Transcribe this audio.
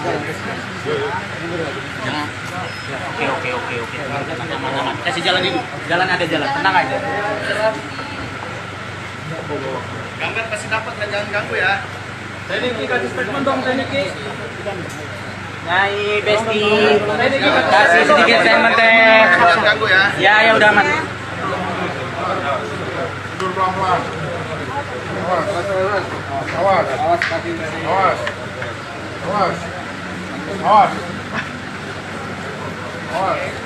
Jangan. Oke. Aman. Kasih jalan dulu. Jalan ada jalan. Tenang aja. Gambar pasti dapat dan jangan ganggu ya. Teknik kasih statement dong teknik. Hai Besti. Kasih sedikit statement teh. Jangan ganggu ya. Ya udah aman. Tidur pelan-pelan. Awas kaki. Awas.